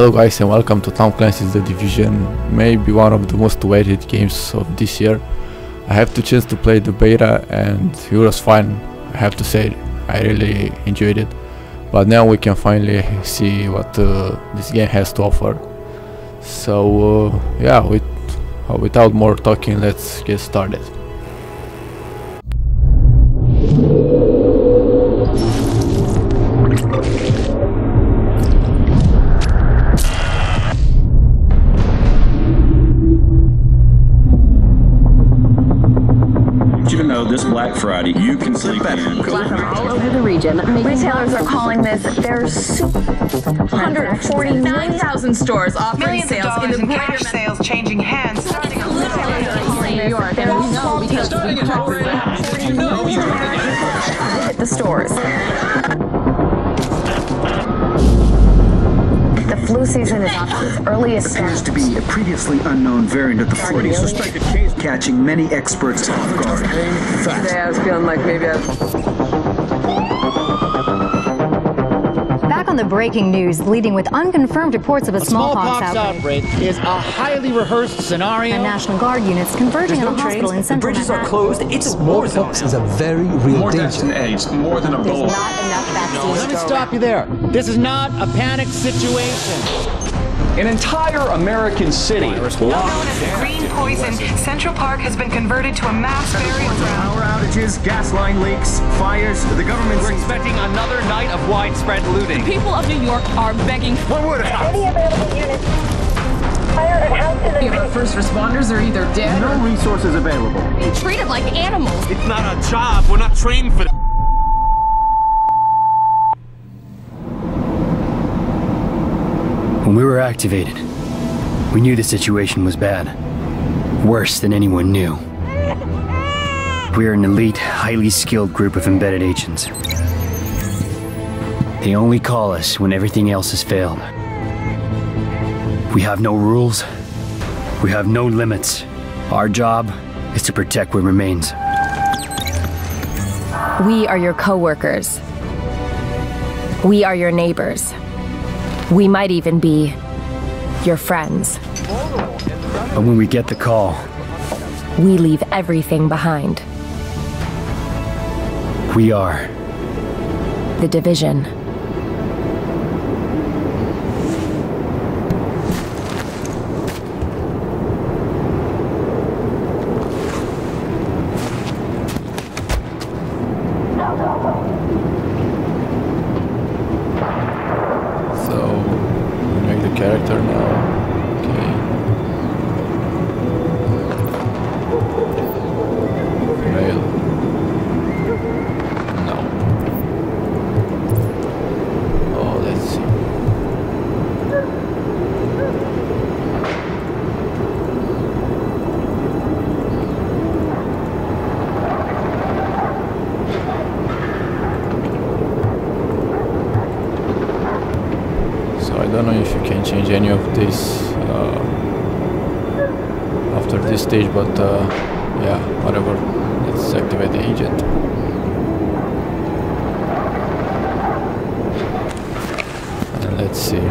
Hello guys and welcome to Tom Clancy's The Division, maybe one of the most awaited games of this year. I have the chance to play the beta and it was fun, I have to say, I really enjoyed it. But now we can finally see what this game has to offer. So yeah, without more talking, let's get started. Friday, you can sleep in. All over the region, retailers are calling this their super. 149,000 stores offering sales in the cash sales changing hands. Starting in New York, there's no because starting in Howard, you know you want to get it first. The stores. The flu season is on its earliest. Appears to be a previously unknown variant of the flu, suspected case catching many experts off guard. Today I was feeling like maybe Back on the breaking news, leading with unconfirmed reports of a smallpox outbreak is a highly rehearsed scenario. And National Guard units converging on a hospital in Central Manhattan. The bridges are closed. It's smallpox is a very real danger. More deaths and AIDS, more than a bullet. There's not enough vaccines. Let me stop you there. This is not a panic situation. An entire American city. Well known as the green poison, Central Park has been converted to a mass burial ground. Power outages, gas line leaks, fires. The government is expecting another night of widespread looting. The people of New York are begging for more. Any available units. Fire and house in the street. First responders are either dead. No resources available. Being treated like animals. It's not a job. We're not trained for that. When we were activated, we knew the situation was bad. Worse than anyone knew. We are an elite, highly skilled group of embedded agents. They only call us when everything else has failed. We have no rules. We have no limits. Our job is to protect what remains. We are your co-workers. We are your neighbors. We might even be your friends. But when we get the call, we leave everything behind. We are The Division. I don't know if you can change any of this after this stage, but yeah, whatever. Let's activate the agent. And let's see.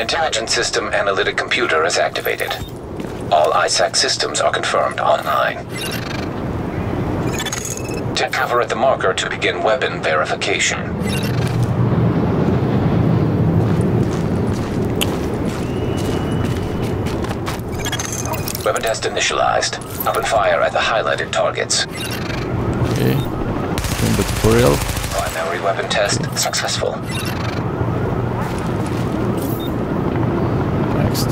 Intelligent system analytic computer is activated. All ISAC systems are confirmed online. Take cover at the marker to begin weapon verification. Weapon test initialized. Open fire at the highlighted targets. Okay. In the tutorial. Primary weapon test successful. Next.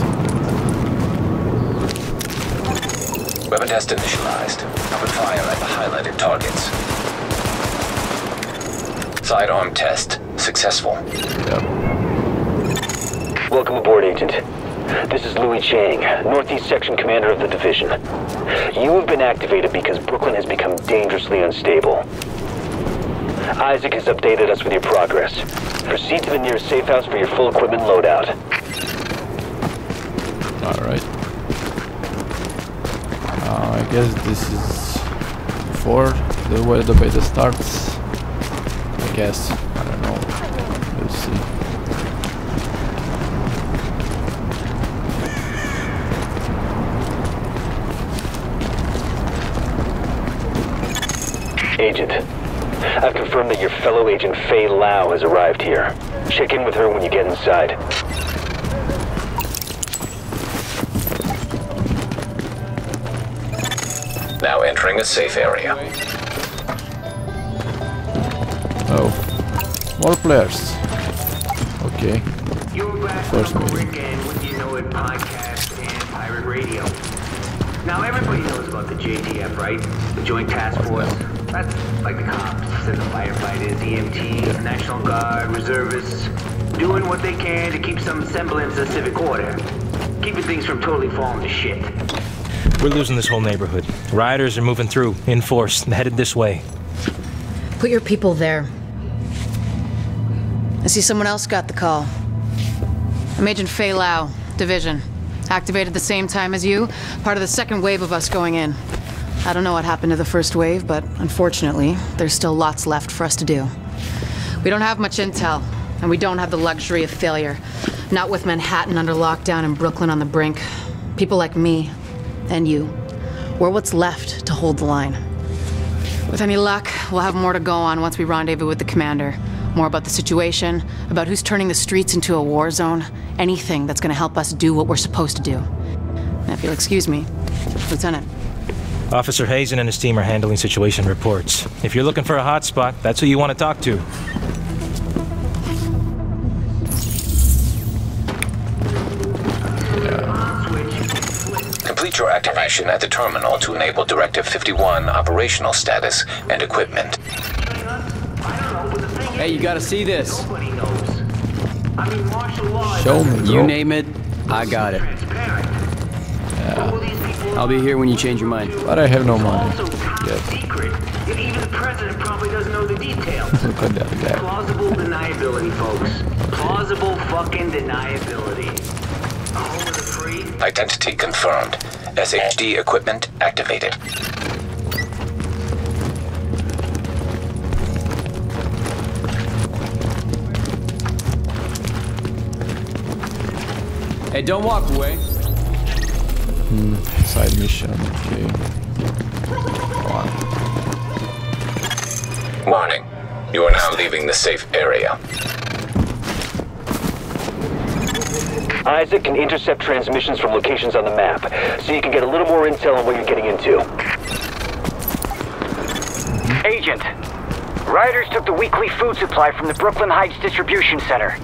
Weapon test initialized. Open fire at the highlighted targets. Sidearm test successful. Yep. Welcome aboard, Agent. This is Louis Chang, Northeast Section Commander of the Division. You have been activated because Brooklyn has become dangerously unstable. Isaac has updated us with your progress. Proceed to the nearest safe house for your full equipment loadout. Alright. I guess this is before where the beta starts. I guess. I don't know. We'll see. Agent, I've confirmed that your fellow agent Faye Lau has arrived here. Check in with her when you get inside. Now entering a safe area. Oh, more players. Okay. First meeting. Podcast and pirate radio. Now everybody knows about the JTF, right? The Joint Task Force. That's like the cops and the firefighters, EMT, National Guard, reservists, doing what they can to keep some semblance of civic order, keeping things from totally falling to shit. We're losing this whole neighborhood. Rioters are moving through, in force, headed this way. Put your people there. I see someone else got the call. I'm Agent Faye Lau, Division. Activated the same time as you, part of the second wave of us going in. I don't know what happened to the first wave, but unfortunately, there's still lots left for us to do. We don't have much intel, and we don't have the luxury of failure. Not with Manhattan under lockdown and Brooklyn on the brink. People like me, and you. We're what's left to hold the line. With any luck, we'll have more to go on once we rendezvous with the commander. More about the situation, about who's turning the streets into a war zone. Anything that's gonna help us do what we're supposed to do. Now, if you'll excuse me, Lieutenant. Officer Hazen and his team are handling situation reports. If you're looking for a hot spot, that's who you want to talk to. Complete your activation at the terminal to enable Directive 51 operational status and equipment. Hey, you gotta see this. Show me, you name it, I got it. Yeah. I'll be here when you change your mind. But I have no money. Even the president probably doesn't know the details. Look at that guy. Plausible deniability, folks. Plausible fucking deniability. Home of the free. Identity confirmed. SHD equipment activated. Hey, don't walk away. Side mission, okay. One. Warning. You are now leaving the safe area. ISAC can intercept transmissions from locations on the map, so you can get a little more intel on what you're getting into. Agent, rioters took the weekly food supply from the Brooklyn Heights distribution center.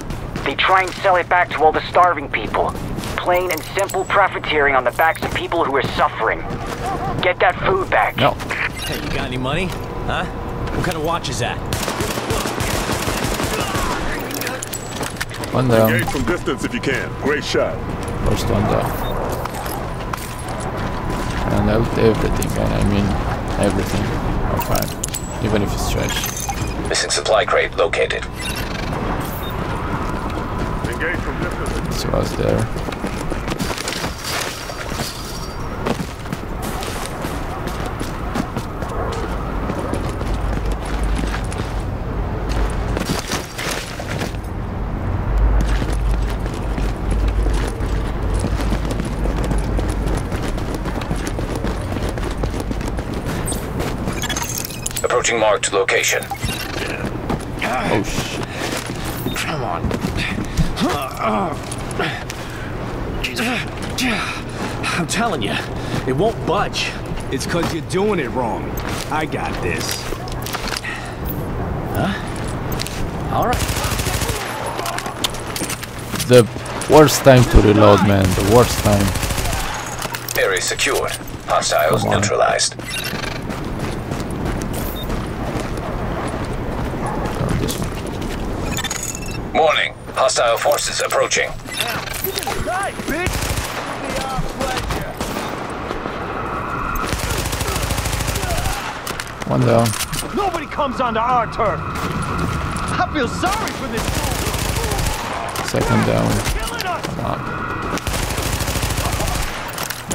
They try and sell it back to all the starving people. Plain and simple profiteering on the backs of people who are suffering. Get that food back. No. Hey, you got any money? Huh? What kind of watch is that? One down. Engage from distance if you can. Great shot. First one down. And out everything, and I mean everything. Okay. Even if it's trash. Missing supply crate located. So I was there. Approaching marked location. Oh shit. Come on. I'm telling you, it won't budge. It's because you're doing it wrong. I got this. Huh? All right. The worst time to reload, man. The worst time. Area secured. Hostiles neutralized. Warning. Hostile forces approaching. One down. Nobody comes onto our turf. I feel sorry for this. Second down. Come on.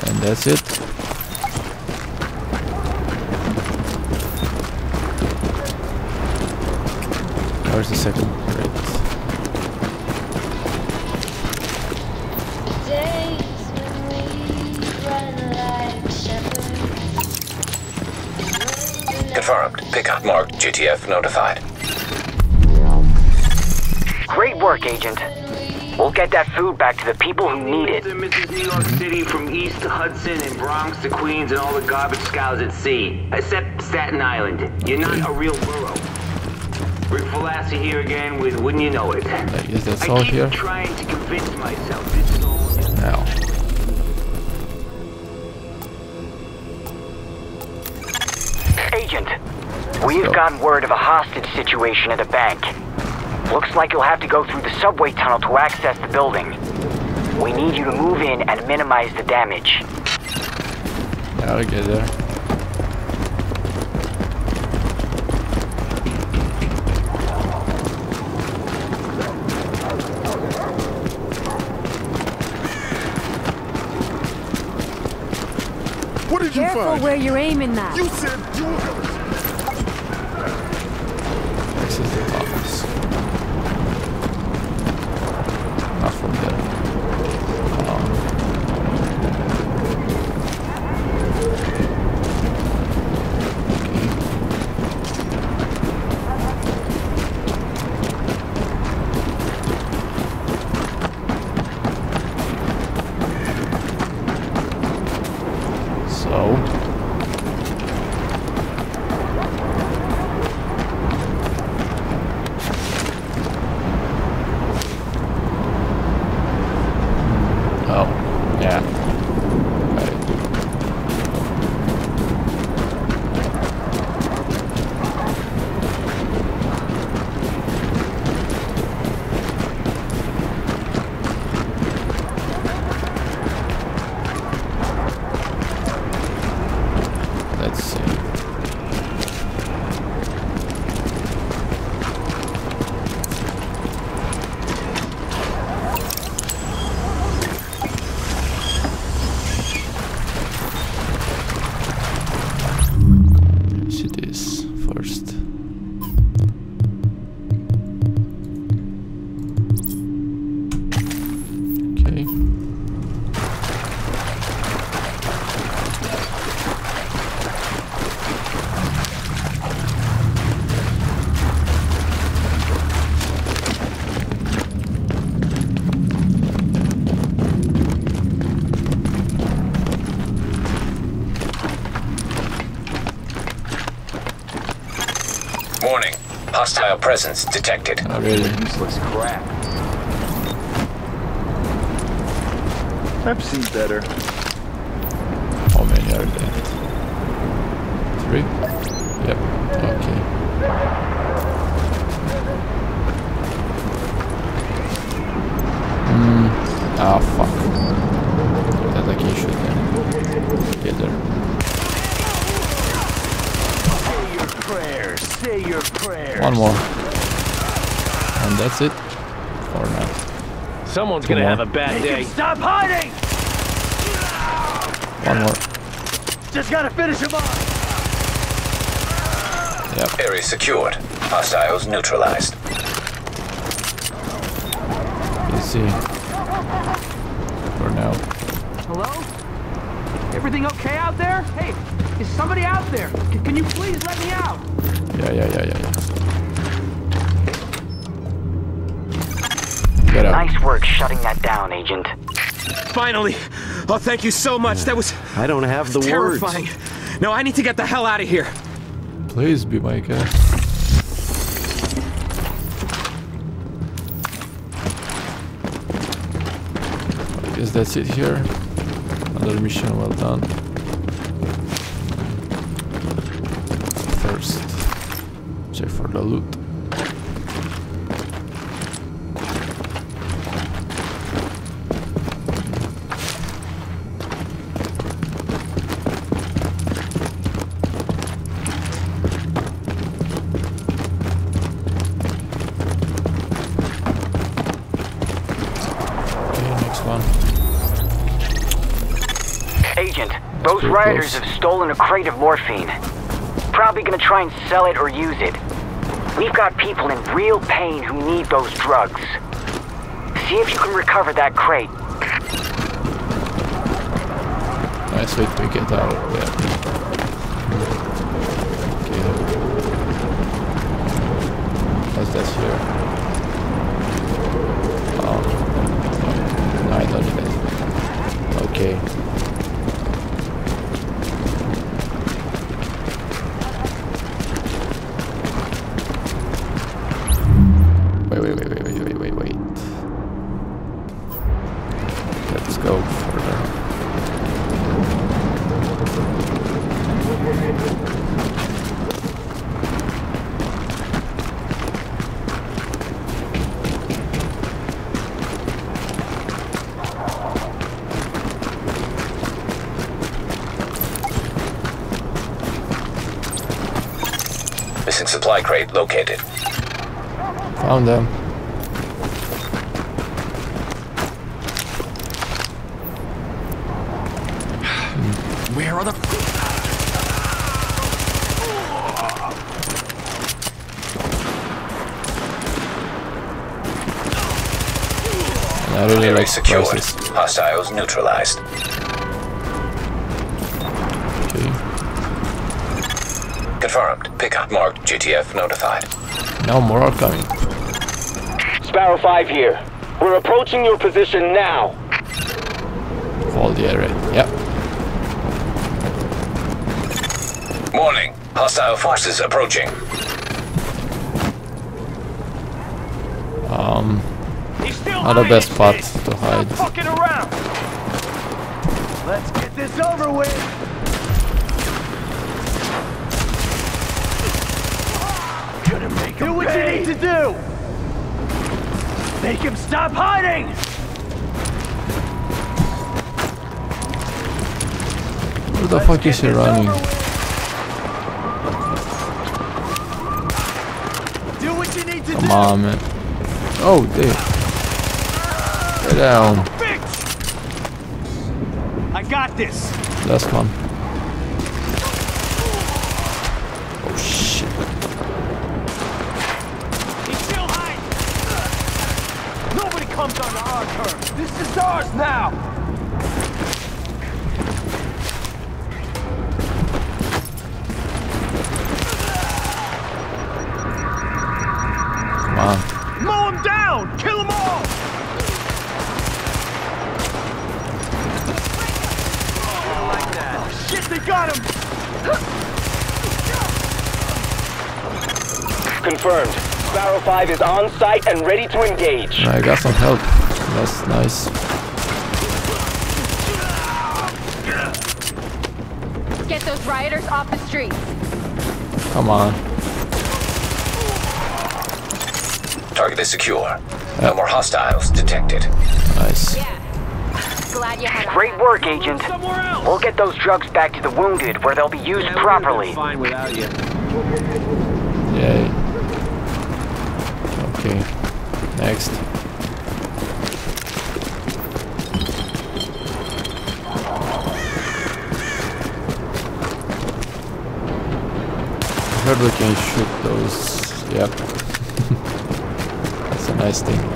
And that's it. Where's the second? Great. Confirmed. Pickup marked JTF notified. Great work, Agent. We'll get that food back to the people who need it. New York City, from east to Hudson and Bronx to Queens and all the garbage scows at sea. Except Staten Island. You're not a real borough. Rick Velassi here again with Wouldn't You Know It. Is this all here? I keep trying to convince myself it's all... Now. Agent, we've gotten word of a hostage situation at a bank. Looks like you'll have to go through the subway tunnel to access the building. We need you to move in and minimize the damage. Gotta get there. What did you find? Careful where you're aiming that. You said you... This is the office. Hostile presence detected. Oh, really? Useless crap. I've seen better. How many are there? 3? Yep. Okay. Ah, fuck. That's like you should get there. Say your prayers. One more. And that's it. Or not. Someone's gonna have a bad day. Stop hiding! One more. Just gotta finish him off. Yep. Area secured. Hostiles neutralized. Let's see. For now. Hello? Everything okay out there? Hey, is somebody out there? Can you please let me out? Yeah. Get up. Nice work shutting that down, Agent. Finally! Oh, thank you so much. That was... I don't have the words. Terrifying. No, I need to get the hell out of here. Please be my guest. I guess that's it here. Another mission well done. Check for the loot. Okay, next one. Agent, those rioters have stolen a crate of morphine. Probably gonna try and sell it or use it. We've got people in real pain who need those drugs. See if you can recover that crate. Nice way to get out of there. Okay, What's this here? Oh. No, I don't need it. Okay. Wait. Let's go further. Missing supply crate located. Found them. Where are the... I really like secured. Hostiles neutralized. Okay. Confirmed. Pickup marked. JTF notified. No more are coming. Sparrow 5 here. We're approaching your position now. All the area. Yep. Warning, hostile forces approaching. Not the best spot to hide. Stop fucking around. Let's get this over with. Gonna make him do what you need to do. Make him stop hiding. Where the fuck is he running? Come on, man. Oh, dude. Get down. I got this. Last one. Oh, shit. He's still hiding. Nobody comes on our turf. This is ours now. Mow him down! Kill them all! Oh, shit, they got him! Confirmed. Sparrow 5 is on site and ready to engage. I got some help. That's nice. Get those rioters off the streets. Come on. Target is secure. No more hostiles detected. Nice. Great work, Agent. We'll get those drugs back to the wounded where they'll be used properly. Fine without you. Yay. Okay. Next. I heard we can shoot those. Yep. Nice thing.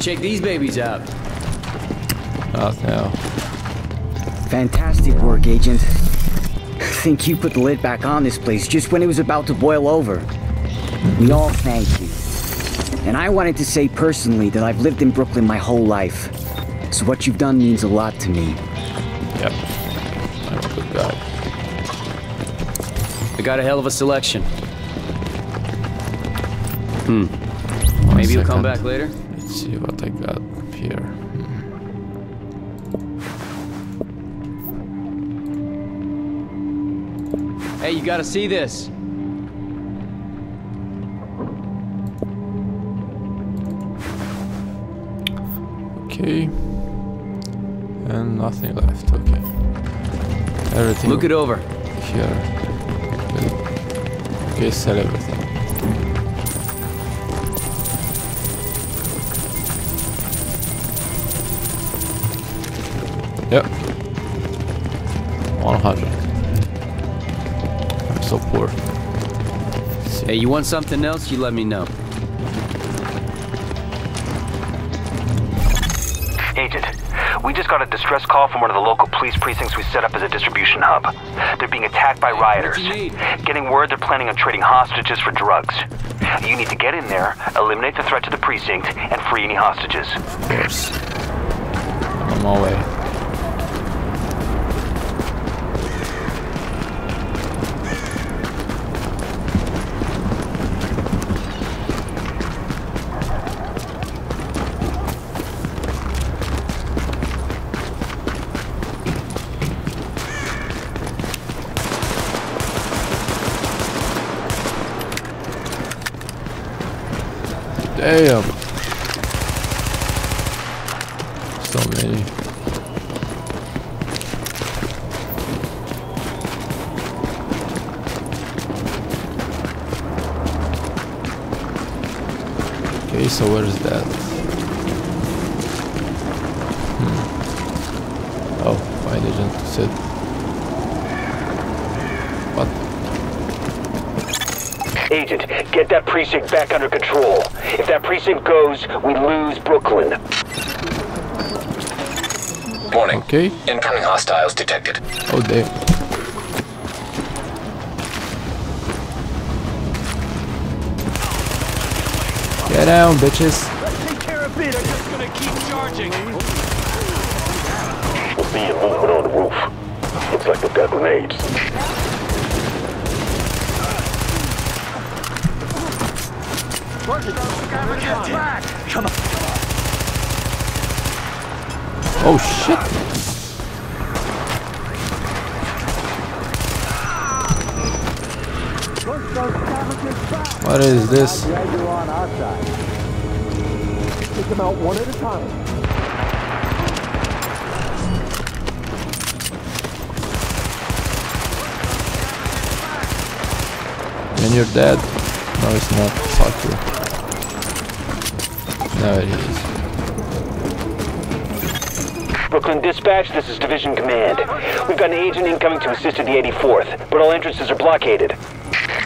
Check these babies out. Oh, no. Fantastic work, Agent. I think you put the lid back on this place just when it was about to boil over. We all thank you. And I wanted to say personally that I've lived in Brooklyn my whole life. So what you've done means a lot to me. Yep. I'm a good guy. I got a hell of a selection. Hmm. Maybe you'll come back later? Let's see what I got up here. Hey, you gotta see this. Okay. And nothing left, okay. Everything. Look it over. Here. Okay, sell everything. Yep. 100. So poor. Hey, you want something else? You let me know. Agent, we just got a distress call from one of the local police precincts we set up as a distribution hub. They're being attacked by rioters. Getting word they're planning on trading hostages for drugs. You need to get in there, eliminate the threat to the precinct, and free any hostages. Of course. I'm on my way. Damn. So many. Okay, so what is that? Oh, why didn't it sit? What? Agent, get that precinct back under control. If that precinct goes, we lose Brooklyn. Warning. Okay. Incoming hostiles detected. Oh, damn. Get down, bitches. Let's take care of it. I'm just gonna keep charging. We'll see a movement on the roof. Looks like they've got grenades. Come on. Oh shit! What is this? Take them out one at a time. And you're dead. No, it's not. Fuck you. No, it is. Brooklyn Dispatch, this is Division Command. We've got an agent incoming to assist at the 84th, but all entrances are blockaded.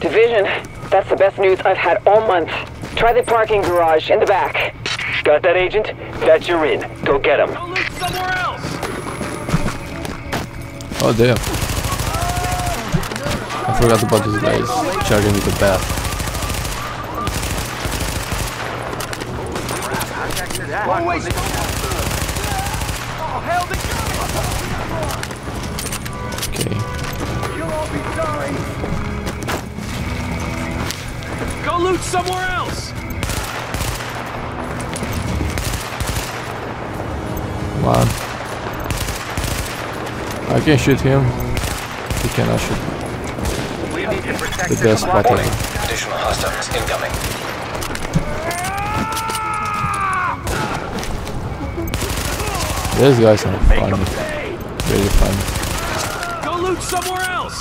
Division, that's the best news I've had all month. Try the parking garage in the back. Got that, agent? That's your in. Go get him. Don't look somewhere else. Oh, damn. I forgot about these guys charging with the bat. Always. Okay. You'll all be sorry. Go loot somewhere else. Come on. I can shoot him. He cannot shoot me. We need to protect the best battle. Additional hostiles incoming. These guys are fun. Really fun. Go loot somewhere else.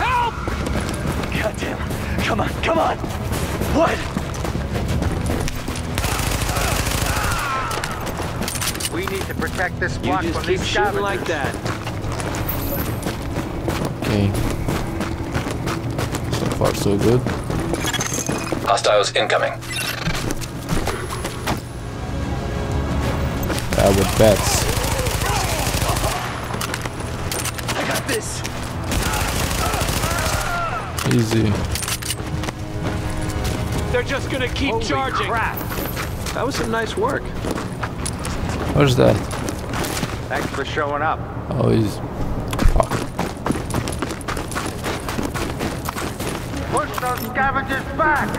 Help! Goddamn! Come on! Come on! What? We need to protect this block from these savages like that. Okay. So far, so good. Hostiles incoming. With bats. I got this. Easy. They're just gonna keep charging. Holy crap. That was some nice work. What is that? Thanks for showing up. Oh, he's... Fuck. Push those scavengers back!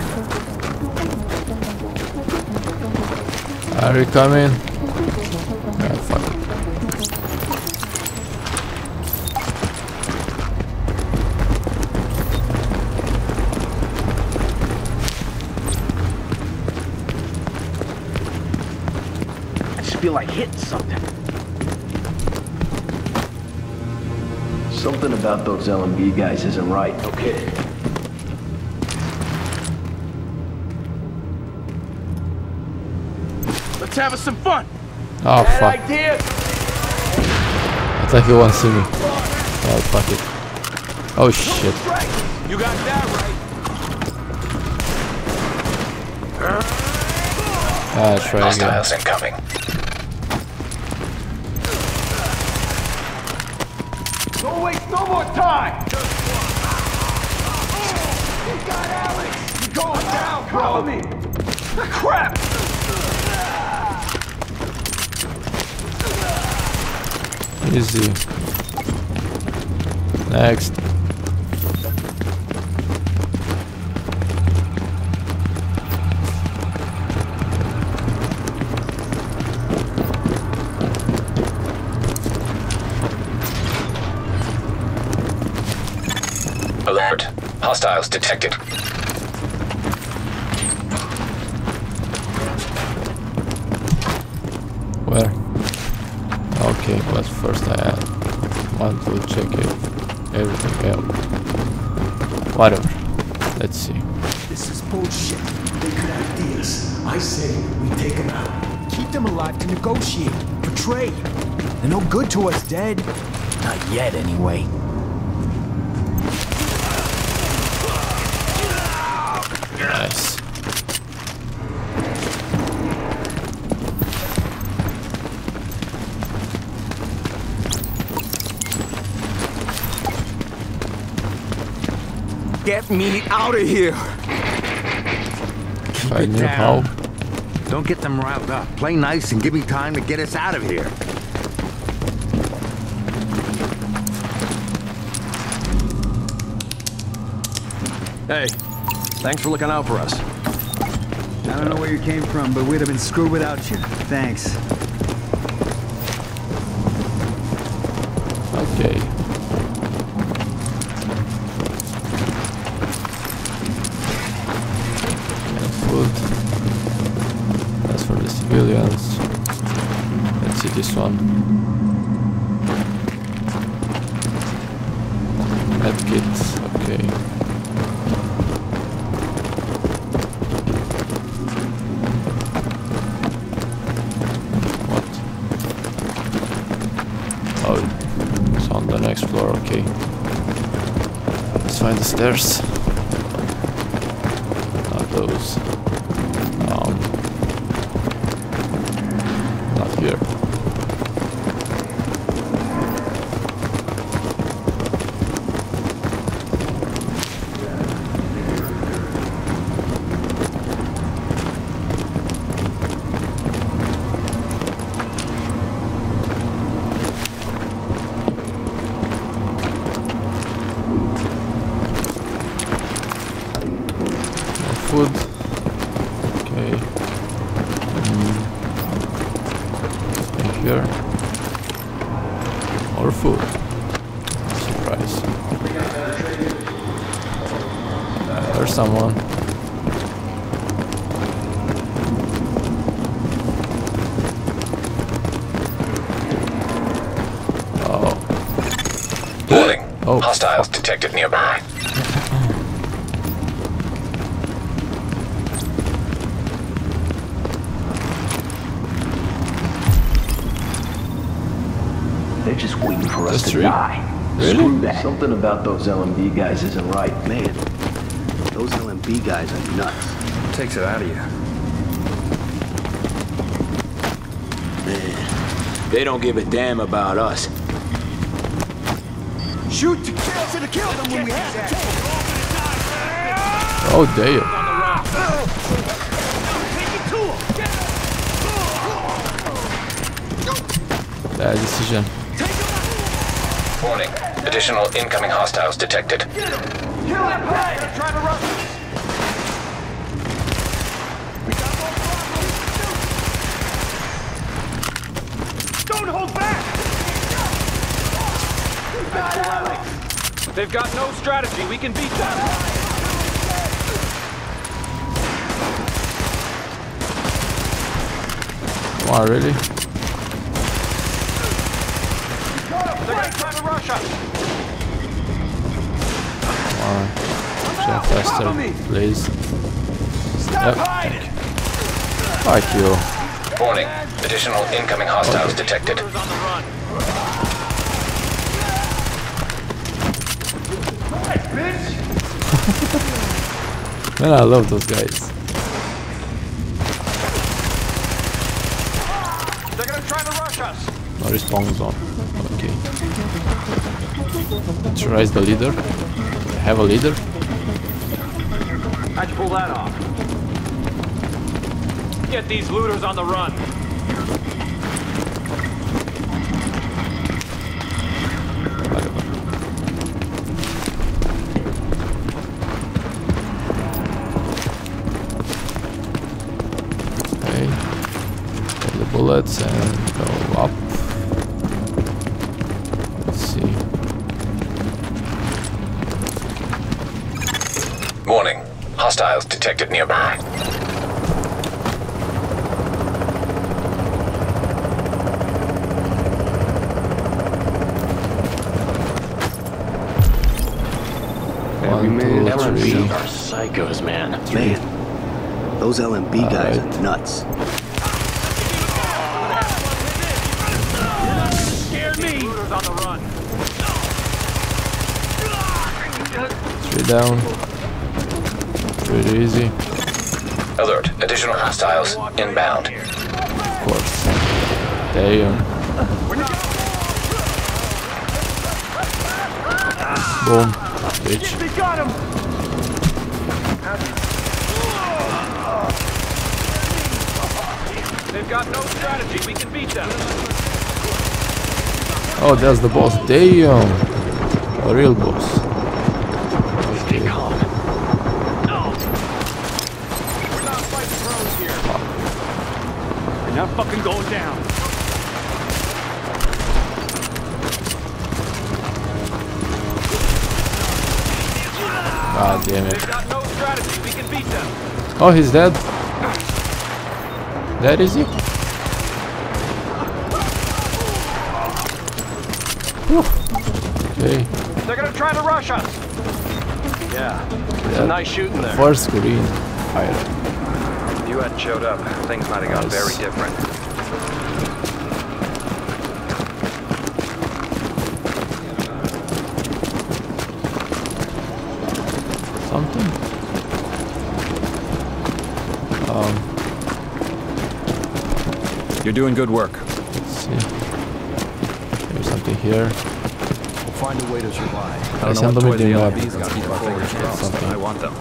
Are you coming? Yeah, fuck. I feel like hitting something. Something about those LMB guys isn't right, okay? Let's have us some fun! Oh, bad fuck. Idea. I thought he wants to see me. Oh, fuck it. Oh, shit. You got that right. That's right. Hostiles incoming. Don't waste no more time! Just one. You got Alex! You're going down, bro! Follow me! The crap! Easy. Next. Alert. Hostiles detected. Where? Okay, but first I want to check if everything else. Whatever. Let's see. This is bullshit. They could have deals. I say we take them out. Keep them alive to negotiate. Betray. They're no good to us dead. Not yet, anyway. Nice. Get me out of here. Keep it down. Don't get them riled up. Play nice and give me time to get us out of here. Hey. Thanks for looking out for us. I don't know where you came from, but we'd have been screwed without you. Thanks. Okay. And food. That's for the civilians. Let's see this one. Medkit. Okay. Okay, let's find the stairs. Not those. Not here. Food. Okay. Here. More food. Surprise. There's someone. Oh. Warning. Oh. Hostiles detected nearby. They're just waiting for us to die. Really? Screw that. Something about those LMB guys isn't right. Man, those LMB guys are nuts. Takes it out of you. Man, they don't give a damn about us. Shoot to kill, them when we have to. Oh, damn. Take it to them. decision. Warning. Additional incoming hostiles detected. Get him! Kill him! They're trying to rush us! We got more problems! Don't hold back! You got Alex! They've got no strategy. We can beat them! Wow, really? Wow. Faster, please. Stop hiding. Fuck you. Warning. Additional incoming hostiles detected. Man, I love those guys. No response on. Okay. Neutralize the leader. I have a leader. How'd you pull that off? Get these looters on the run. Okay. Take the bullets and go up. Warning. Hostiles detected nearby. LMB are psychos, man. Man, those LMB guys are nuts. Scared me. Three down. Pretty easy. Alert. Additional hostiles inbound. Of course. There you go. Boom. Bitch. We got him. They've got no strategy. We can beat them. Oh, there's the boss. Damn. A real boss. Fucking going down. God damn it. They've got no strategy. We can beat them. Oh, he's dead. That is it. Okay. They're gonna try to rush us. Yeah. It's a nice shooting there. First green item. If you hadn't showed up, things might have gone very different. Something? You're doing good work. Let's see. There's something here. We'll find a way to survive. I don't know what the LMB's got to keep our fingers crossed, but I want them.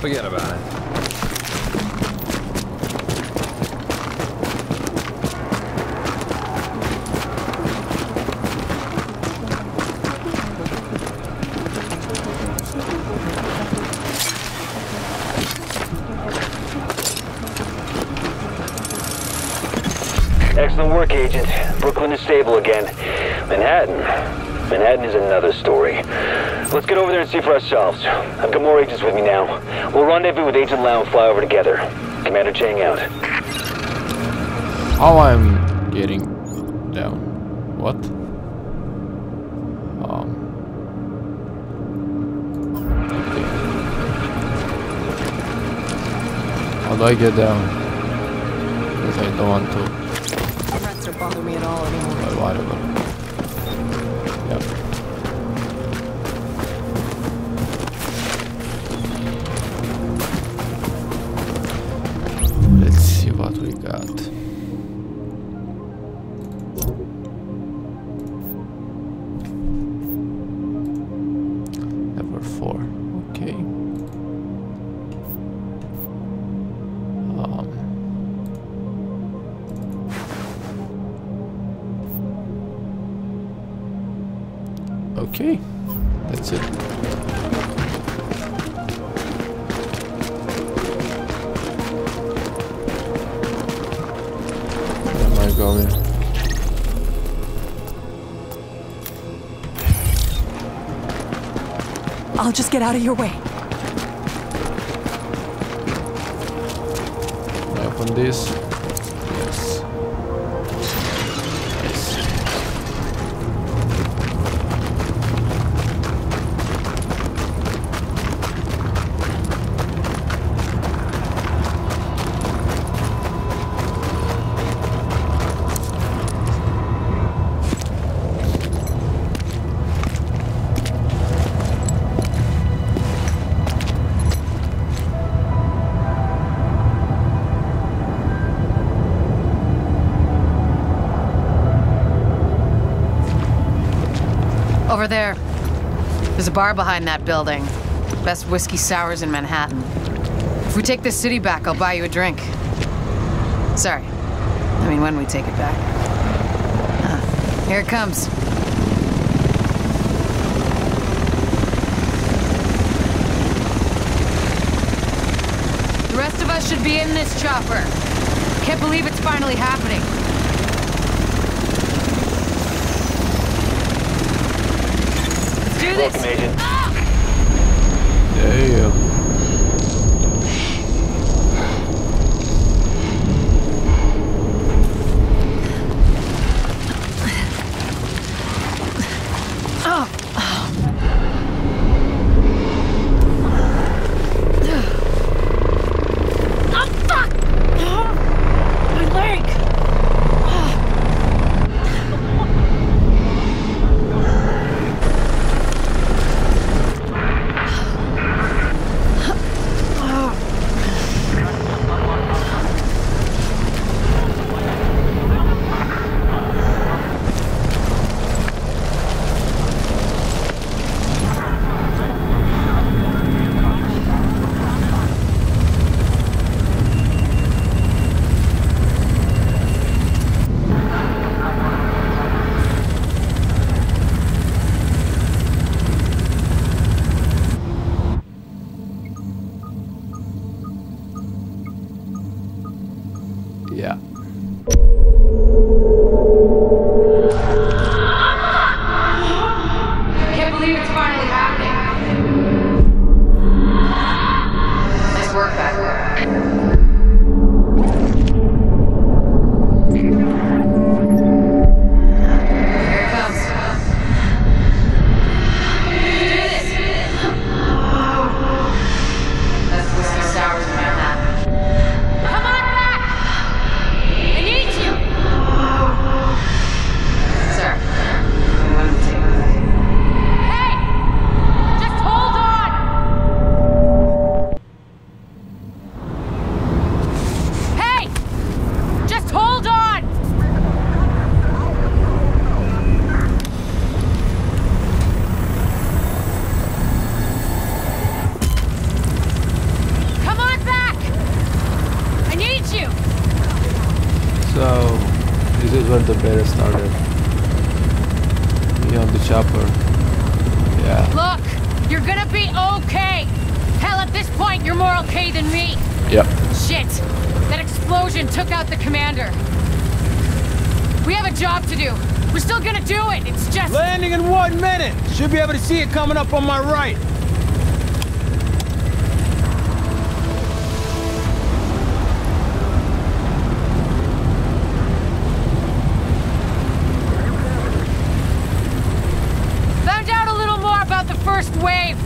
Forget about it. Excellent work, Agent. Brooklyn is stable again. Manhattan is another story. Let's get over there and see for ourselves. I've got more agents with me now. We'll rendezvous with Agent Lau and fly over together. Commander Chang out. How I'm getting down. What? Okay. How do I get down? Because I don't want to. The rats don't bother me at all anymore. But whatever. Yep. Okay, that's it. Where am I going? I'll just get out of your way. Can I open this? Over there. There's a bar behind that building. Best whiskey sours in Manhattan. If we take this city back, I'll buy you a drink. Sorry. I mean, when we take it back. Here it comes. The rest of us should be in this chopper. Can't believe it's finally happening. Welcome, Agent. Damn. Oh, fuck! My leg! Coming up on my right. Found out a little more about the first wave.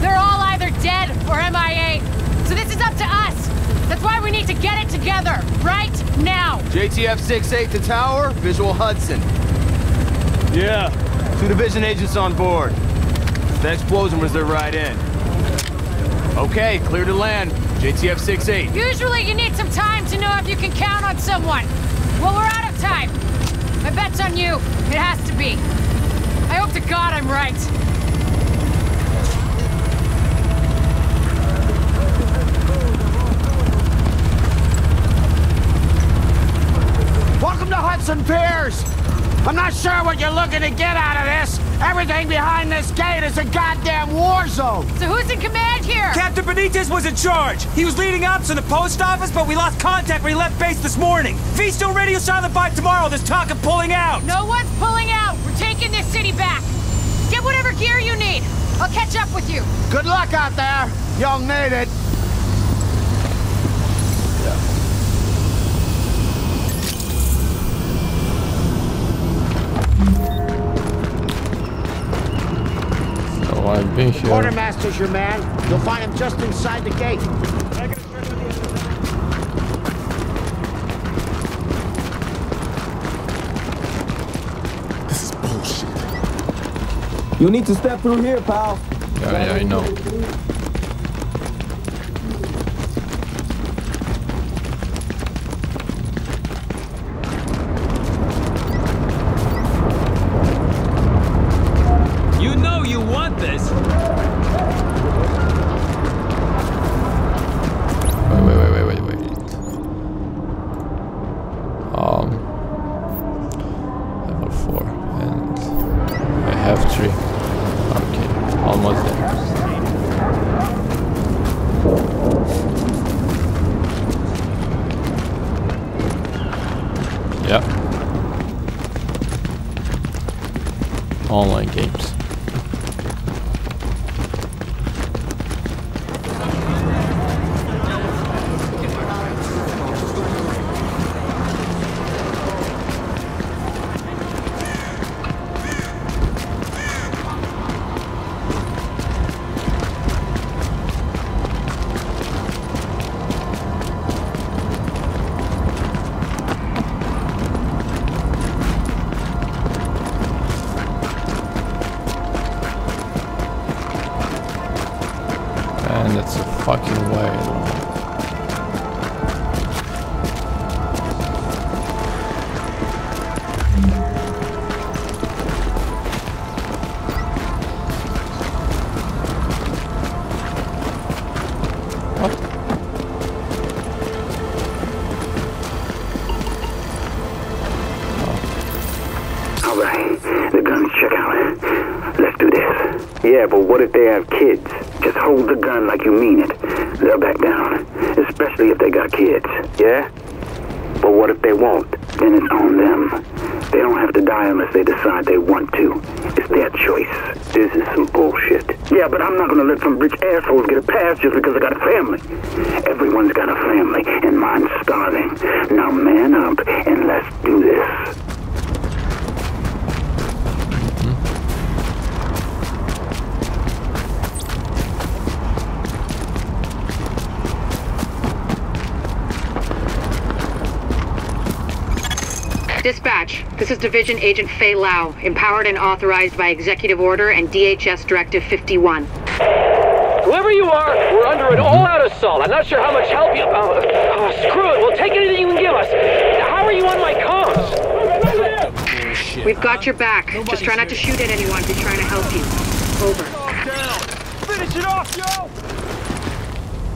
They're all either dead or MIA. So this is up to us. That's why we need to get it together right now. JTF 68 to tower, visual Hudson. Yeah, 2 division agents on board. The explosion was their ride in. Okay, clear to land. JTF 68. Usually you need some time to know if you can count on someone. Well, we're out of time. My bet's on you. It has to be. I hope to God I'm right. Welcome to Hudson Piers! I'm not sure what you're looking to get out of this. Everything behind this gate is a goddamn war zone. So who's in command here? Captain Benitez was in charge. He was leading ops in the post office, but we lost contact when he left base this morning. If he's still radio silent by tomorrow, there's talk of pulling out. No one's pulling out. We're taking this city back. Get whatever gear you need. I'll catch up with you. Good luck out there. You'll need it. Quartermaster's your man. You'll find him just inside the gate. This is bullshit. You need to step through here, pal. Yeah, I know. Yeah, but what if they have kids? Just hold the gun like you mean it. They'll back down, especially if they got kids, yeah? But what if they won't? Then it's on them. They don't have to die unless they decide they want to. It's their choice. This is some bullshit. Yeah, but I'm not gonna let some rich assholes get a pass just because I got a family. Everyone's got a family, and mine's starving. Now man up, and let's do this. Dispatch, this is Division Agent Faye Lau, empowered and authorized by Executive Order and DHS Directive 51. Whoever you are, we're under an all-out assault. I'm not sure how much help you... Oh, screw it. We'll take anything you can give us. How are you on my comms? We've got your back. Just try not to shoot at anyone if you're trying to help you. Over. Finish it off, yo!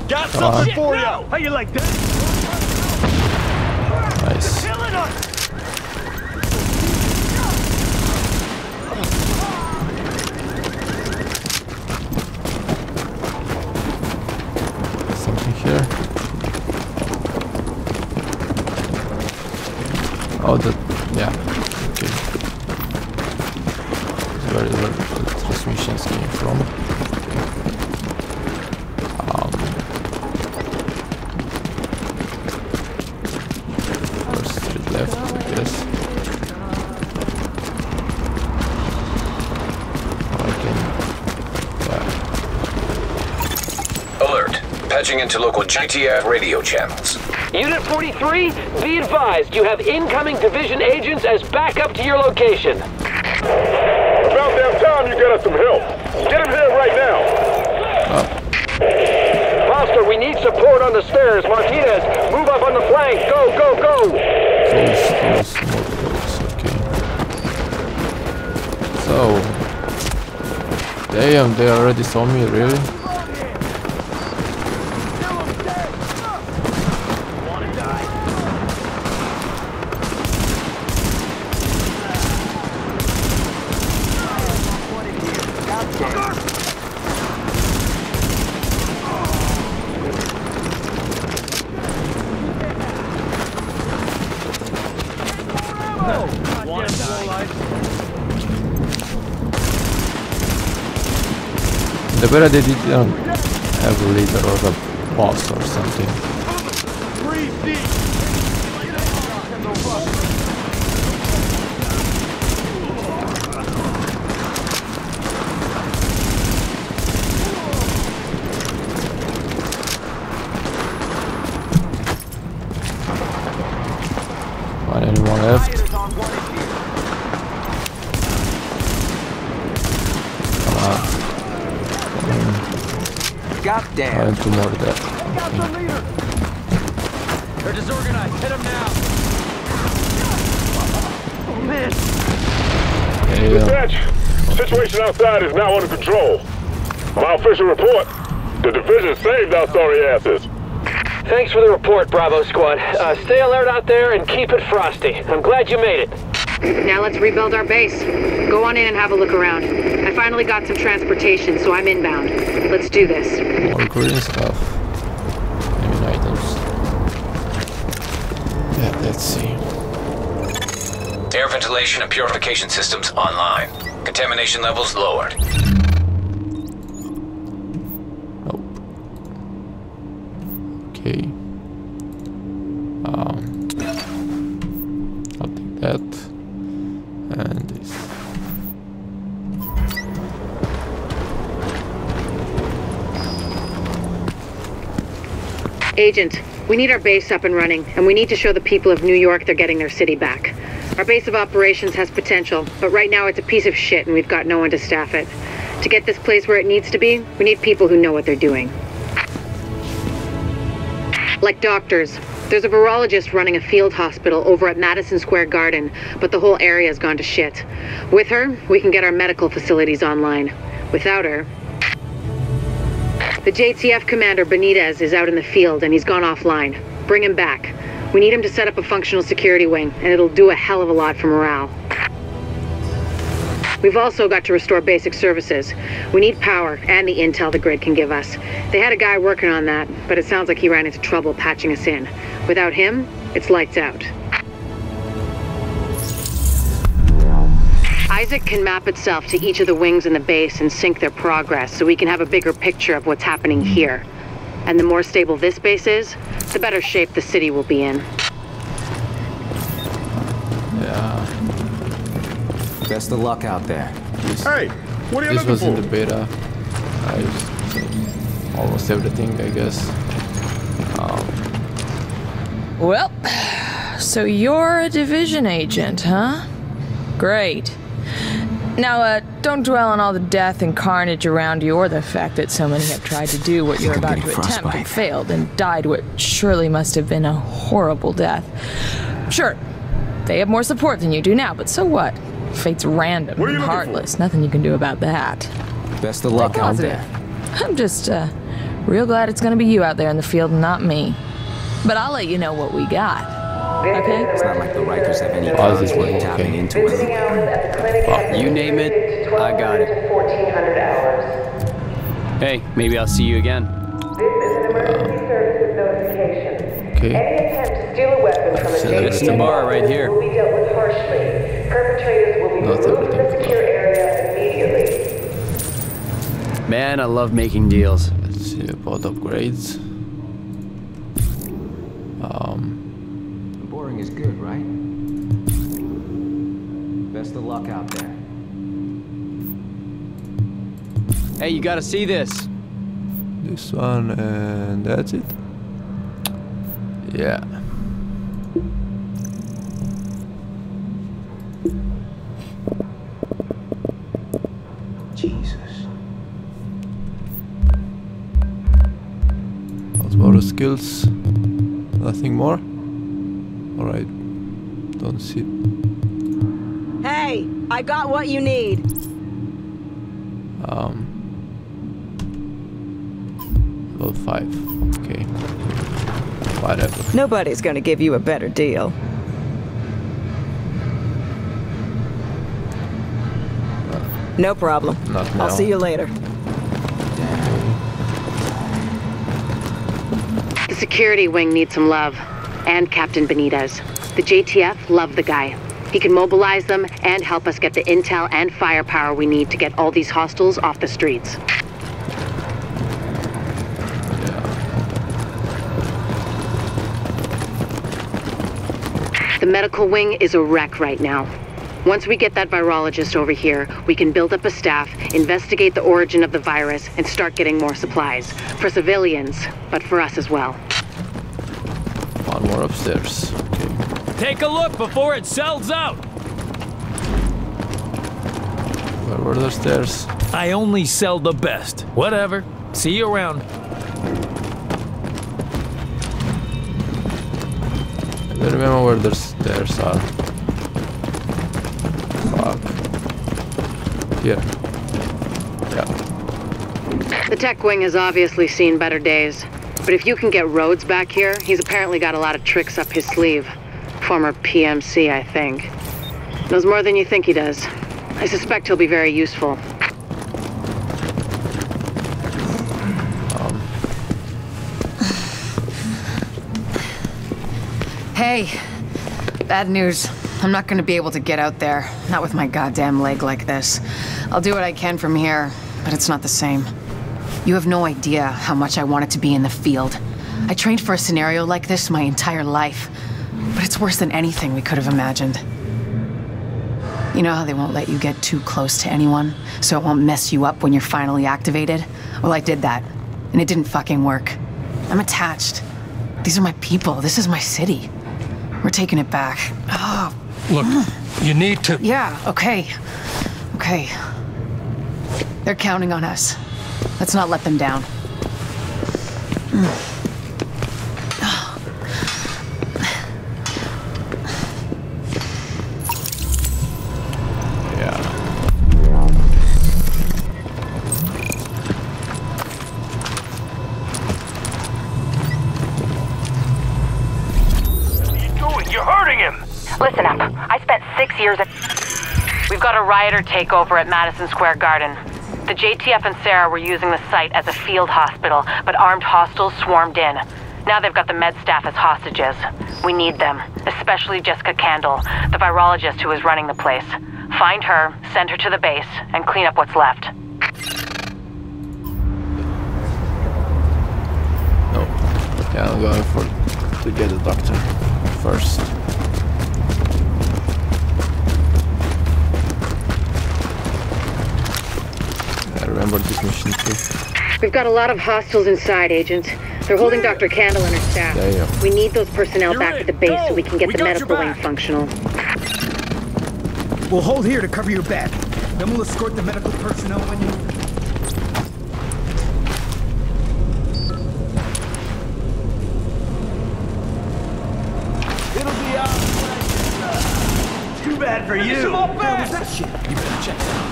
Got something for you! How you like that? Nice. They're killing us! Oh, the... yeah, okay. Where the transmissions came from. First street left, I guess. Okay. Yeah. Alert. Patching into local JTF radio channels. Unit 43, be advised, you have incoming division agents as backup to your location. About that time you got us some help. Get him here right now. Foster, we need support on the stairs. Martinez, move up on the flank. Go, go, go. Okay. So, damn, they already saw me, really? One died. The better they did have a leader or the boss or something. Anyone left? Come on. Goddamn. I have two more to that. Okay. They're disorganized. Hit them now. Oh, man. Dispatch. The situation outside is now under control. My official report. The division saved our sorry asses. Thanks for the report, Bravo Squad. Stay alert out there and keep it frosty. I'm glad you made it. Now let's rebuild our base. Go on in and have a look around. I finally got some transportation, so I'm inbound. Let's do this. More green stuff. I mean, items. Yeah, let's see. Air ventilation and purification systems online. Contamination levels lowered. I'll take that and this. Agent, we need our base up and running, and we need to show the people of New York they're getting their city back. Our base of operations has potential, but right now it's a piece of shit and we've got no one to staff it. To get this place where it needs to be, we need people who know what they're doing. Like doctors. There's a virologist running a field hospital over at Madison Square Garden, but the whole area's gone to shit. With her, we can get our medical facilities online. Without her... The JTF commander, Benitez, is out in the field and he's gone offline. Bring him back. We need him to set up a functional security wing, and it'll do a hell of a lot for morale. We've also got to restore basic services. We need power and the intel the grid can give us. They had a guy working on that, but it sounds like he ran into trouble patching us in. Without him, it's lights out. ISAC can map itself to each of the wings in the base and sync their progress so we can have a bigger picture of what's happening here. And the more stable this base is, the better shape the city will be in. Best of luck out there. Hey, what are you looking for? This was in the beta. I used almost everything, I guess. Well, so you're a division agent, huh? Great. Now, don't dwell on all the death and carnage around you or the fact that so many have tried to do what you're about to attempt and failed and died what surely must have been a horrible death. Sure, they have more support than you do now, but so what? Fate's random and heartless. Nothing you can do about that. Best of luck out there. I'm just real glad it's gonna be you out there in the field and not me. But I'll let you know what we got. Okay? It's not like the Rikers have any problems tapping into it. You name it, I got it. Hey, maybe I'll see you again. This is an emergency services notification. Any attempt to steal a weapon from a JTF bar right here will be dealt with harshly. Perpetrators will be removed from the secure area immediately. Man, I love making deals. Let's see about upgrades. Boring is good, right? Best of luck out there. Hey, you gotta see this. This one, and that's it. Yeah. Skills, nothing more. All right, don't sit. Hey, I got what you need. About 5. Okay, whatever. Nobody's gonna give you a better deal. No problem. Not now. I'll see you later. Security wing needs some love, and Captain Benitez. The JTF love the guy. He can mobilize them and help us get the intel and firepower we need to get all these hostiles off the streets. The medical wing is a wreck right now. Once we get that virologist over here, we can build up a staff, investigate the origin of the virus, and start getting more supplies. For civilians, but for us as well. One more upstairs. Okay. Take a look before it sells out! Where were the stairs? I only sell the best. Whatever. See you around. I don't remember where the stairs are. Yeah. Yeah. The tech wing has obviously seen better days, but if you can get Rhodes back here, he's apparently got a lot of tricks up his sleeve. Former PMC, I think. Knows more than you think he does. I suspect he'll be very useful. Hey, bad news. I'm not gonna be able to get out there. Not with my goddamn leg like this. I'll do what I can from here, but it's not the same. You have no idea how much I wanted to be in the field. I trained for a scenario like this my entire life, but it's worse than anything we could have imagined. You know how they won't let you get too close to anyone, so it won't mess you up when you're finally activated? Well, I did that, and it didn't fucking work. I'm attached. These are my people. This is my city. We're taking it back. Oh. Look, you need to... Yeah, okay. Okay. They're counting on us. Let's not let them down. We've got a rioter takeover at Madison Square Garden. The JTF and Sarah were using the site as a field hospital, but armed hostiles swarmed in. Now they've got the med staff as hostages. We need them, especially Jessica Candle, the virologist who is running the place. Find her, send her to the base, and clean up what's left. No. Yeah, I'm going to get the doctor first. Remember this mission too. We've got a lot of hostiles inside, Agent. They're holding Dr. Candle and her staff. Damn. We need those personnel back at the base so we can get the medical wing functional. We'll hold here to cover your back. Then we'll escort the medical personnel when you... It'll be out. Too bad for you. You better check that out.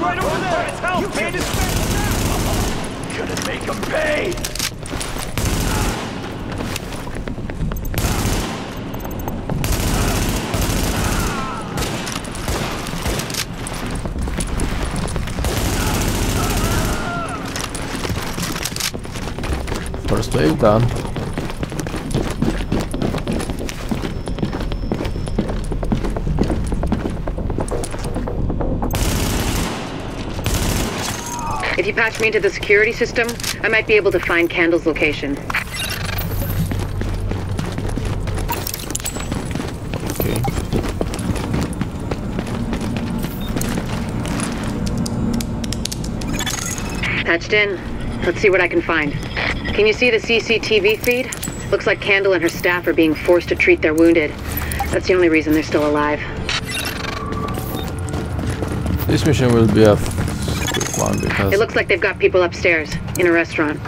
Right over there! It's help! You can't dispense now! Gonna make him pay! First wave done. If you patch me into the security system, I might be able to find Candle's location. Okay. Patched in. Let's see what I can find. Can you see the CCTV feed? Looks like Candle and her staff are being forced to treat their wounded. That's the only reason they're still alive. This mission will be a one because it looks like they've got people upstairs in a restaurant.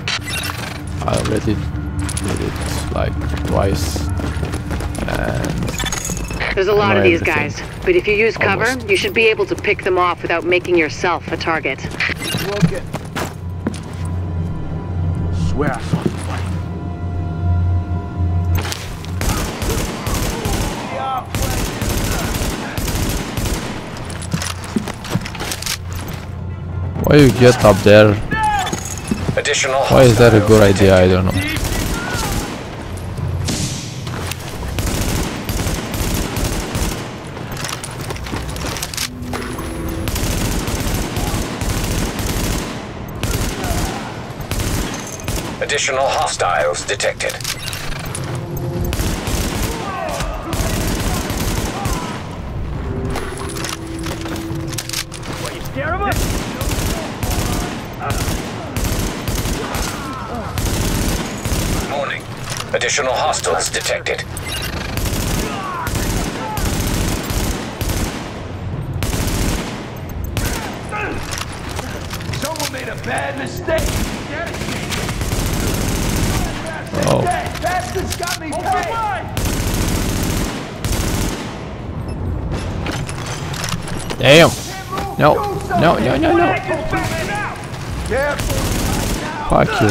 I already did it like twice. And there's a lot of these guys, but if you use cover, you should be able to pick them off without making yourself a target. Swear I saw the fight. Why you get up there? Why is that a good idea? I don't know. Additional hostiles detected. What, you scared of us? Warning. Additional hostiles detected. Someone made a bad mistake. Oh. Bastards got me paid. Damn. No. Fuck you.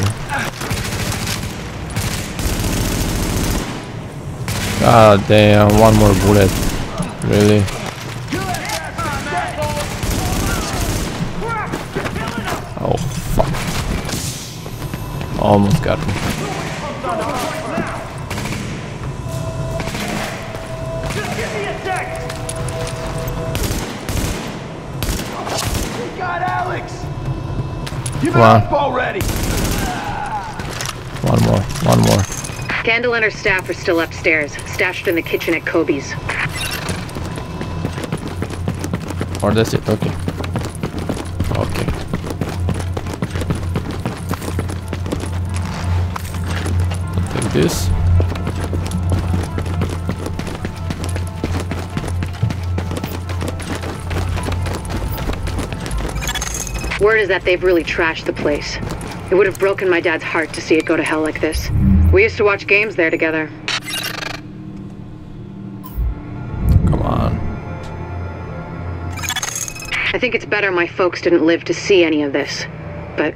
God damn, one more bullet. Really? Oh fuck. Almost got me. Come on. One more. Candle and her staff are still upstairs, stashed in the kitchen at Kobe's. Or that's it, okay. Okay. Take this. Word is that they've really trashed the place. It would have broken my dad's heart to see it go to hell like this. We used to watch games there together. Come on. I think it's better my folks didn't live to see any of this. But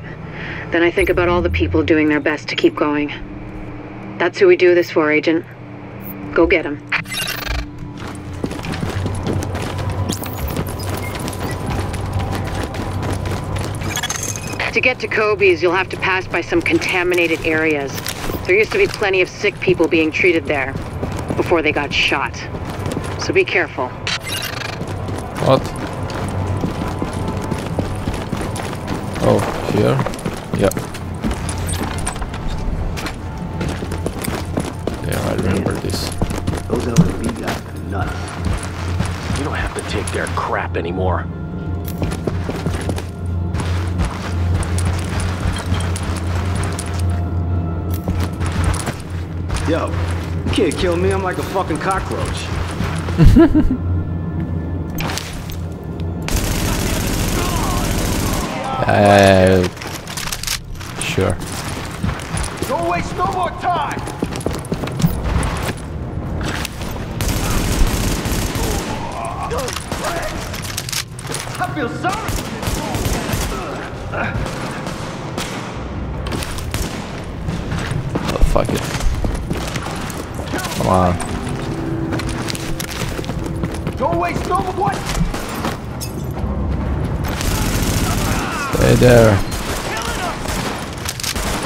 then I think about all the people doing their best to keep going. That's who we do this for, Agent. Go get him. To get to Kobe's, you'll have to pass by some contaminated areas. There used to be plenty of sick people being treated there before they got shot. So be careful. What? Oh, here? Yeah. Yeah, I remember this. Those LMB guys are nuts. You don't have to take their crap anymore. Yo, you can't kill me, I'm like a fucking cockroach. Sure. Don't waste no more time! I feel sorry for this. Oh, fuck it. Wow. Don't waste no more. Stay there.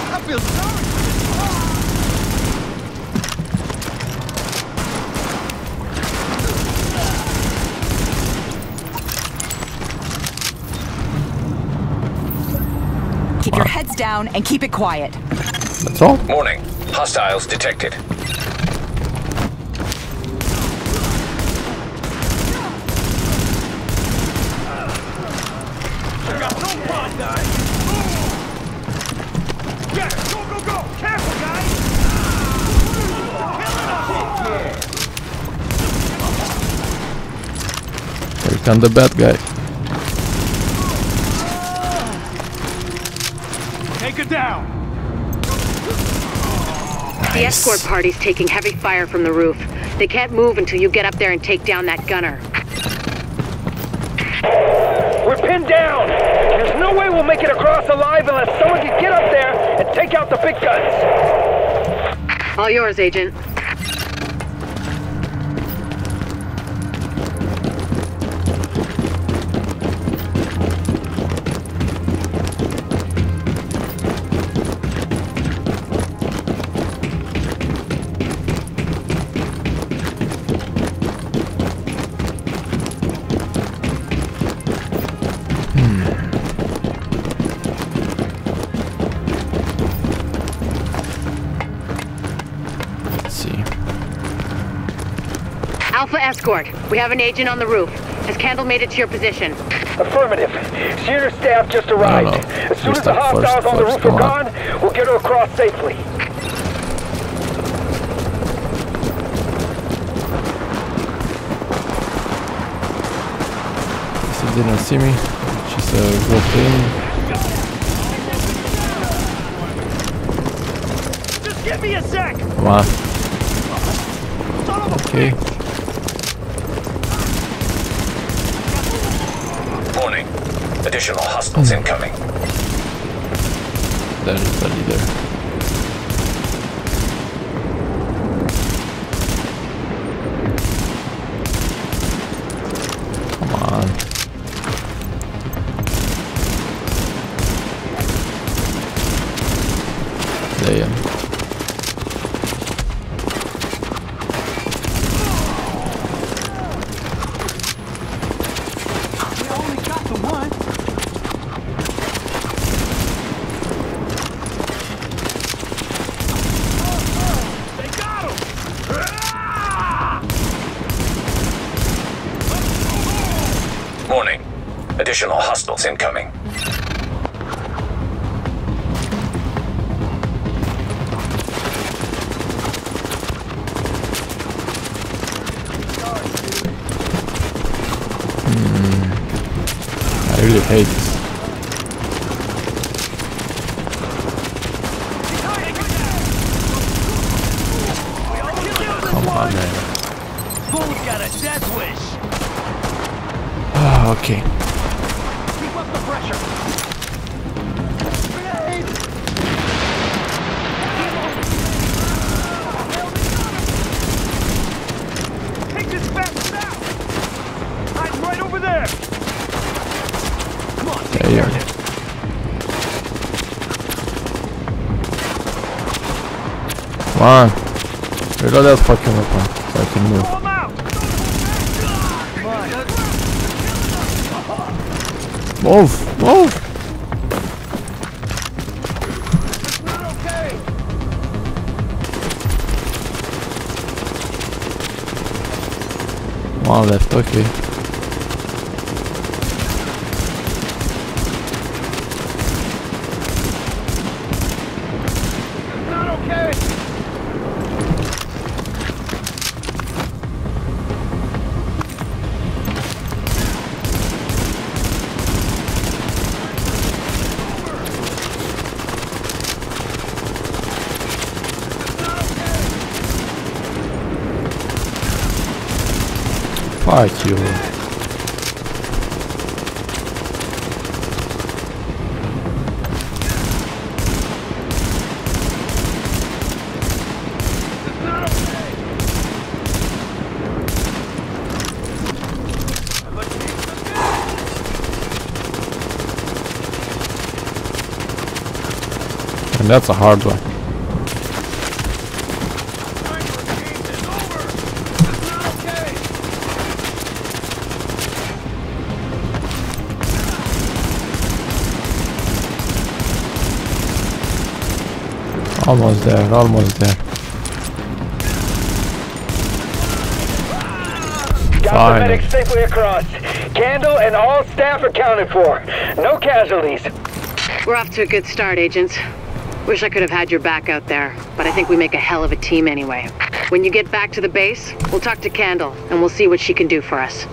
I feel sorry. Keep your heads down and keep it quiet. That's all. Warning. Hostiles detected. I'm the bad guy. Take her down. Nice. The escort party's taking heavy fire from the roof. They can't move until you get up there and take down that gunner. We're pinned down. There's no way we'll make it across alive unless someone can get up there and take out the big guns. All yours, Agent. Alpha Escort, we have an agent on the roof. Has Candle made it to your position? Affirmative. She and her staff just arrived. As soon as the hostiles on the roof are gone, we'll get her across safely. She did not see me. She's roped in. Just give me a sec. Come on. Okay. Warning. Additional hostiles incoming. That is not either. Additional hostiles incoming. I really hate this. Come on, man. Fool's got a death wish. Okay. Come on, reload that fucking weapon so I can move. Move! It's not okay. Wow, that's okay. It's not okay. Fuck you. And that's a hard one. Almost there, almost there. Got the medics safely across. Candle and all staff accounted for. No casualties. We're off to a good start, agents. Wish I could have had your back out there, but I think we make a hell of a team anyway. When you get back to the base, we'll talk to Candle and we'll see what she can do for us.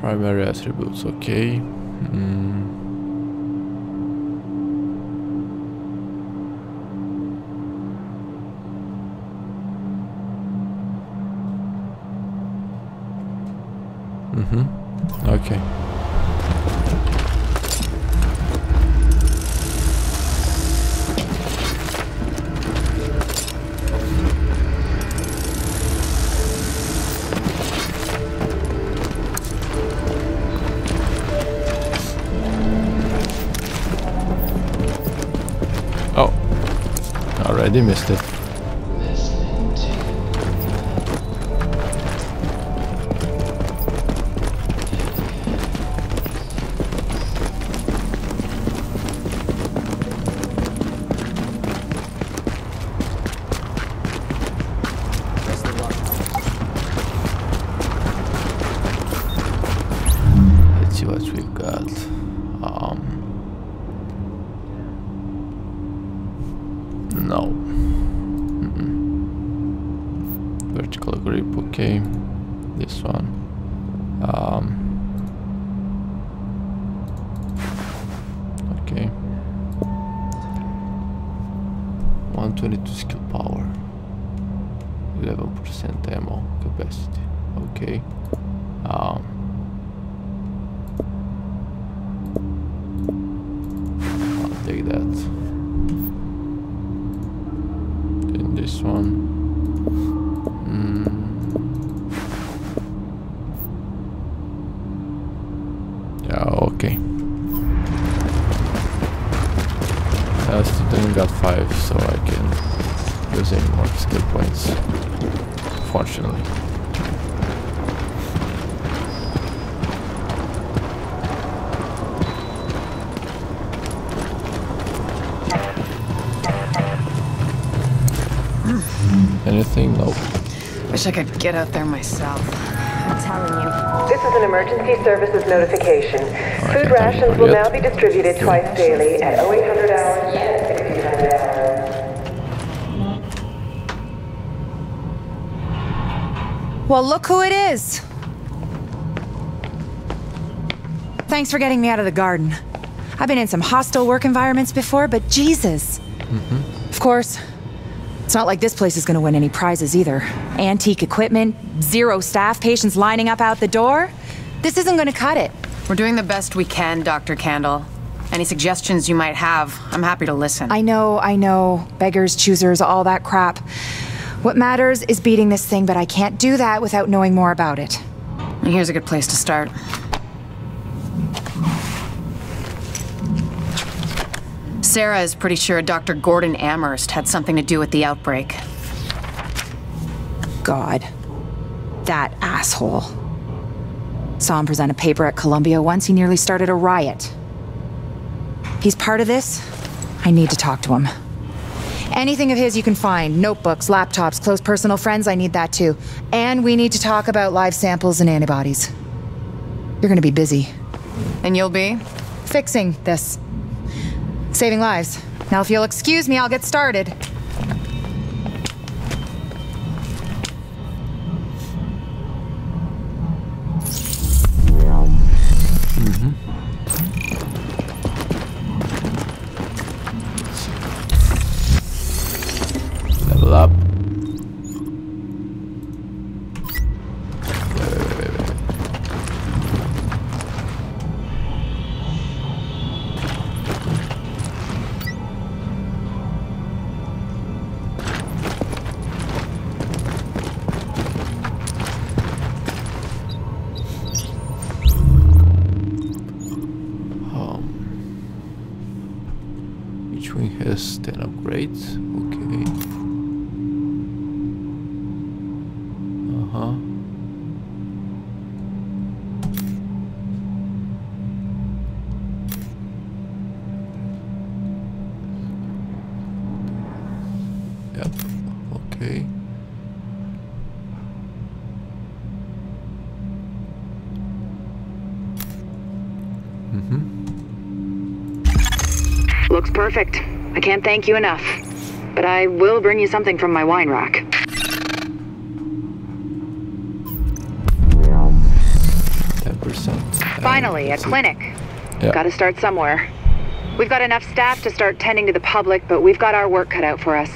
Primary attributes, okay. Okay. right, they missed it. I wish I could get out there myself. I'm telling you. This is an emergency services notification. Food rations will now be distributed twice daily at 0800 hours and 1600 hours. Well, look who it is. Thanks for getting me out of the garden. I've been in some hostile work environments before, but Jesus. Mm-hmm. Of course. It's not like this place is going to win any prizes either. Antique equipment, zero staff, patients lining up out the door. This isn't going to cut it. We're doing the best we can, Dr. Candle. Any suggestions you might have, I'm happy to listen. I know. Beggars, choosers, all that crap. What matters is beating this thing, but I can't do that without knowing more about it. And here's a good place to start. Sarah is pretty sure Dr. Gordon Amherst had something to do with the outbreak. God. That asshole. Saw him present a paper at Columbia once. He nearly started a riot. He's part of this? I need to talk to him. Anything of his you can find. Notebooks, laptops, close personal friends, I need that too. And we need to talk about live samples and antibodies. You're gonna be busy. And you'll be? Fixing this. Saving lives. Now, if you'll excuse me, I'll get started. Level up. Perfect. I can't thank you enough, but I will bring you something from my wine rack. Finally, a clinic. Yep. Gotta start somewhere. We've got enough staff to start tending to the public, but we've got our work cut out for us.